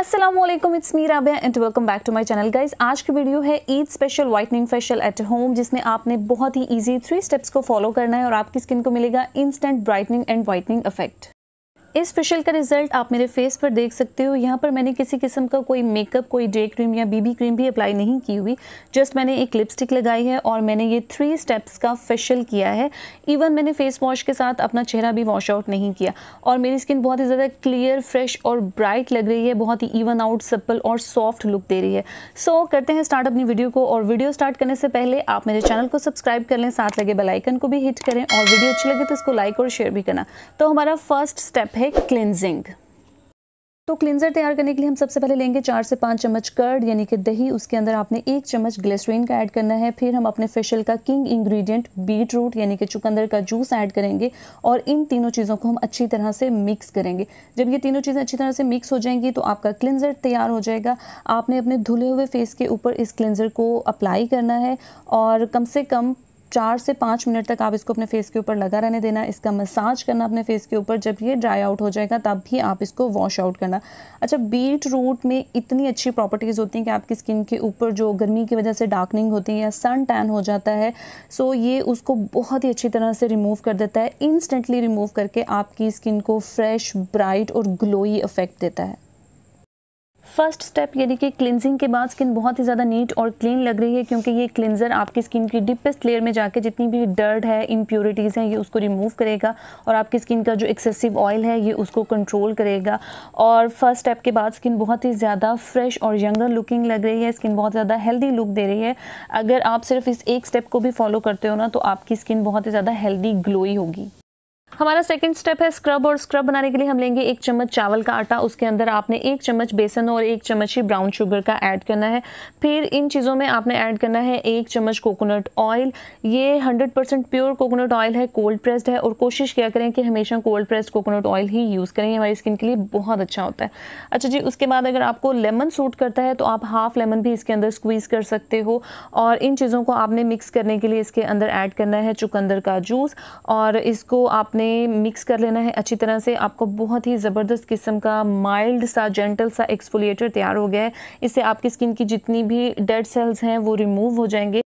अस्सलामुअलैकुम, it's me Rabia and welcome back to my channel guys. आज की वीडियो है Eid special whitening facial at home, जिसमें आपने बहुत ही इजी 3 स्टेप्स को फॉलो करना है और आपकी स्किन को मिलेगा instant brightening and whitening effect. इस फेशियल का रिजल्ट आप मेरे फेस पर देख सकते हो। यहाँ पर मैंने किसी किस्म का कोई मेकअप, कोई डे क्रीम या बीबी क्रीम भी अप्लाई नहीं की हुई। जस्ट मैंने एक लिपस्टिक लगाई है और मैंने ये 3 स्टेप्स का फेशियल किया है। इवन मैंने फेस वॉश के साथ अपना चेहरा भी वॉश आउट नहीं किया और मेरी स्किन बहुत ही ज़्यादा क्लियर, फ्रेश और ब्राइट लग रही है। बहुत ही इवन आउट, सिंपल और सॉफ्ट लुक दे रही है। सो करते हैं स्टार्ट अपनी वीडियो को। और वीडियो स्टार्ट करने से पहले आप मेरे चैनल को सब्सक्राइब कर लें, साथ लगे बेल आइकन को भी हिट करें और वीडियो अच्छी लगे तो इसको लाइक और शेयर भी करना। तो हमारा फर्स्ट स्टेप है क्लिनजिंग। तो क्लिनजर तैयार करने के लिए हम सबसे पहले लेंगे 4 से 5 चम्मच कर्ड यानी कि दही। उसके अंदर आपने 1 चम्मच ग्लिसरीन का ऐड करना है। फिर हम अपने फेशियल का किंग इंग्रेडिएंट बीट रूट यानी कि चुकंदर का जूस ऐड करेंगे और इन तीनों चीज़ों को हम अच्छी तरह से मिक्स करेंगे। जब ये तीनों चीज़ें अच्छी तरह से मिक्स हो जाएंगी तो आपका क्लिनजर तैयार हो जाएगा। आपने अपने धुले हुए फेस के ऊपर इस क्लिनजर को अप्लाई करना है और कम से कम 4 से 5 मिनट तक आप इसको अपने फेस के ऊपर लगा रहने देना। इसका मसाज करना अपने फेस के ऊपर। जब ये ड्राई आउट हो जाएगा तब भी आप इसको वॉश आउट करना। अच्छा, बीट रूट में इतनी अच्छी प्रॉपर्टीज़ होती हैं कि आपकी स्किन के ऊपर जो गर्मी की वजह से डार्कनिंग होती है या सन टैन हो जाता है, सो ये उसको बहुत ही अच्छी तरह से रिमूव कर देता है। इंस्टेंटली रिमूव करके आपकी स्किन को फ्रेश, ब्राइट और ग्लोई इफेक्ट देता है। फर्स्ट स्टेप यानी कि क्लिनजिंग के बाद स्किन बहुत ही ज़्यादा नीट और क्लीन लग रही है, क्योंकि ये क्लिनजर आपकी स्किन की डीपेस्ट लेयर में जाके जितनी भी डर्ट है, इम्प्योरिटीज़ हैं, ये उसको रिमूव करेगा और आपकी स्किन का जो एक्सेसिव ऑयल है ये उसको कंट्रोल करेगा। और फर्स्ट स्टेप के बाद स्किन बहुत ही ज़्यादा फ्रेश और यंगर लुकिंग लग रही है। स्किन बहुत ज़्यादा हेल्दी लुक दे रही है। अगर आप सिर्फ इस एक स्टेप को भी फॉलो करते हो ना तो आपकी स्किन बहुत ही ज़्यादा हेल्दी, ग्लोई होगी। हमारा सेकंड स्टेप है स्क्रब। और स्क्रब बनाने के लिए हम लेंगे 1 चम्मच चावल का आटा। उसके अंदर आपने 1 चम्मच बेसन और 1 चम्मच ही ब्राउन शुगर का ऐड करना है। फिर इन चीज़ों में आपने ऐड करना है 1 चम्मच कोकोनट ऑयल। ये 100% प्योर कोकोनट ऑयल है, कोल्ड प्रेस्ड है और कोशिश किया करें कि हमेशा कोल्ड प्रेस्ड कोकोनट ऑयल ही यूज़ करें, हमारी स्किन के लिए बहुत अच्छा होता है। अच्छा जी, उसके बाद अगर आपको लेमन सूट करता है तो आप हाफ लेमन भी इसके अंदर स्क्वीज़ कर सकते हो। और इन चीज़ों को आपने मिक्स करने के लिए इसके अंदर ऐड करना है चुकंदर का जूस और इसको आपने मिक्स कर लेना है अच्छी तरह से। आपको बहुत ही ज़बरदस्त किस्म का माइल्ड सा, जेंटल सा एक्सफोलिएटर तैयार हो गया है। इससे आपकी स्किन की जितनी भी डेड सेल्स हैं वो रिमूव हो जाएंगे।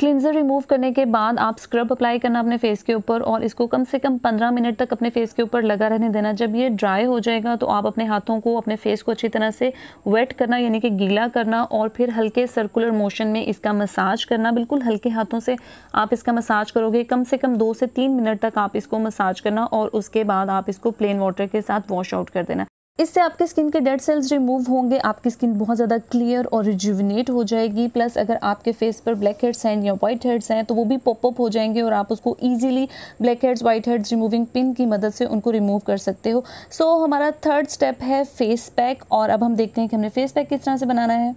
क्लिनजर रिमूव करने के बाद आप स्क्रब अप्लाई करना अपने फेस के ऊपर और इसको कम से कम 15 मिनट तक अपने फेस के ऊपर लगा रहने देना। जब ये ड्राई हो जाएगा तो आप अपने हाथों को, अपने फेस को अच्छी तरह से वेट करना यानी कि गीला करना और फिर हल्के सर्कुलर मोशन में इसका मसाज करना। बिल्कुल हल्के हाथों से आप इसका मसाज करोगे। कम से कम 2 से 3 मिनट तक आप इसको मसाज करना और उसके बाद आप इसको प्लेन वाटर के साथ वॉश आउट कर देना। इससे आपके स्किन के डेड सेल्स रिमूव होंगे, आपकी स्किन बहुत ज़्यादा क्लियर और रिजुविनेट हो जाएगी। प्लस अगर आपके फेस पर ब्लैक हेड्स हैं या वाइट हेड्स हैं तो वो भी पॉपअप हो जाएंगे और आप उसको easily black heads, white heads removing pin की मदद से उनको रिमूव कर सकते हो। सो हमारा थर्ड स्टेप है फेस पैक। और अब हम देखते हैं कि हमने फेस पैक किस तरह से बनाना है।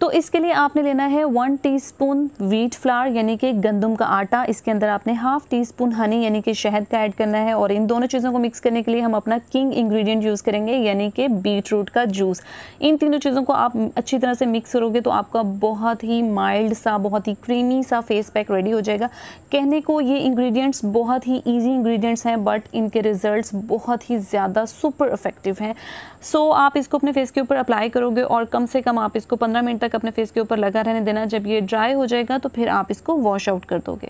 तो इसके लिए आपने लेना है 1 टीस्पून व्हीट फ्लावर यानी कि गंदम का आटा। इसके अंदर आपने हाफ टीस्पून हनी यानी कि शहद का ऐड करना है और इन दोनों चीज़ों को मिक्स करने के लिए हम अपना किंग इंग्रेडिएंट यूज़ करेंगे यानी कि बीट रूट का जूस। इन तीनों चीज़ों को आप अच्छी तरह से मिक्स करोगे तो आपका बहुत ही माइल्ड सा, बहुत ही क्रीमी सा फेस पैक रेडी हो जाएगा। कहने को ये इंग्रेडिएंट्स बहुत ही ईजी इंग्रेडिएंट्स हैं, बट इनके रिजल्ट्स बहुत ही ज़्यादा सुपर इफेक्टिव हैं। सो आप इसको अपने फेस के ऊपर अप्लाई करोगे और कम से कम आप इसको 15 मिनट तक अपने फेस के ऊपर लगा रहने देना। जब ये ड्राई हो जाएगा तो फिर आप इसको वॉश आउट कर दोगे।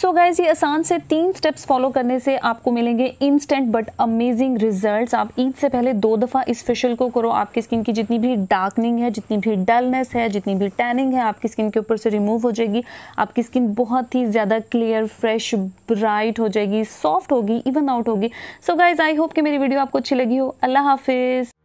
सो गाइज, ये आसान से 3 स्टेप्स फॉलो करने से आपको मिलेंगे इंस्टेंट बट अमेजिंग रिजल्ट्स। आप ईद से पहले 2 दफ़ा इस फेशियल को करो। आपकी स्किन की जितनी भी डार्कनिंग है, जितनी भी डलनेस है, जितनी भी टैनिंग है आपकी स्किन के ऊपर से रिमूव हो जाएगी। आपकी स्किन बहुत ही ज़्यादा क्लियर, फ्रेश, ब्राइट हो जाएगी, सॉफ्ट होगी, इवन आउट होगी। सो गाइज, आई होप कि मेरी वीडियो आपको अच्छी लगी हो। अल्लाह हाफिज़।